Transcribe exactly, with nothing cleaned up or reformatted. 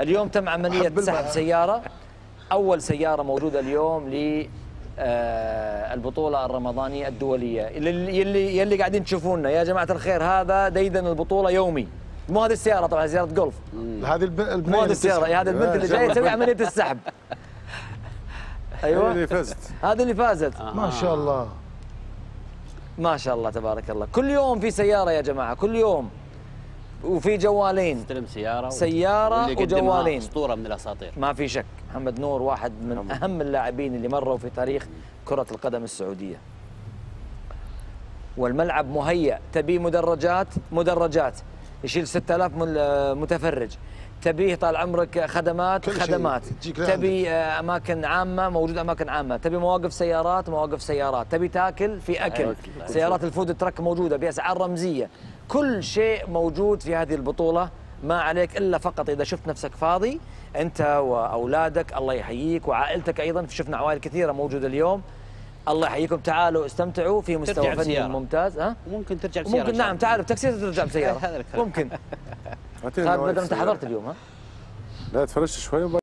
اليوم تم عملية سحب سيارة، أول سيارة موجودة اليوم ل البطولة الرمضانية الدولية اللي يلي قاعدين تشوفونا يا جماعة الخير. هذا ديدن البطولة يومي، مو هذه السيارة طبعا، سيارة جولف. هذه البنت، مو هذه السيارة، هذه البنت اللي جاية تسوي عملية السحب. ايوه هذه اللي فازت، هذه اللي فازت آه. ما شاء الله ما شاء الله تبارك الله. كل يوم في سيارة يا جماعة، كل يوم، وفي جوالين، تستلم سيارة سيارة وجوالين، أسطورة من الأساطير ما في شك. محمد نور واحد من محمد. أهم اللاعبين اللي مروا في تاريخ كرة القدم السعودية، والملعب مهيأ. تبي مدرجات مدرجات يشيل ستة آلاف متفرج، تبيه طال عمرك خدمات خدمات، تبي اماكن عامه موجود اماكن عامه، تبي مواقف سيارات مواقف سيارات، تبي تاكل في اكل، سيارات الفود تراك موجوده باسعار رمزيه، كل شيء موجود في هذه البطوله. ما عليك الا فقط اذا شفت نفسك فاضي انت واولادك، الله يحييك، وعائلتك ايضا، شفنا عوائل كثيره موجوده اليوم، الله يحييكم، تعالوا استمتعوا في مستوى فني ممتاز. ها ممكن ترجع بسياره، ممكن نعم تعرف تاكسي ترجع بسياره ممكن. بدل انت حضرت اليوم ها؟ لا تفرشت شوي.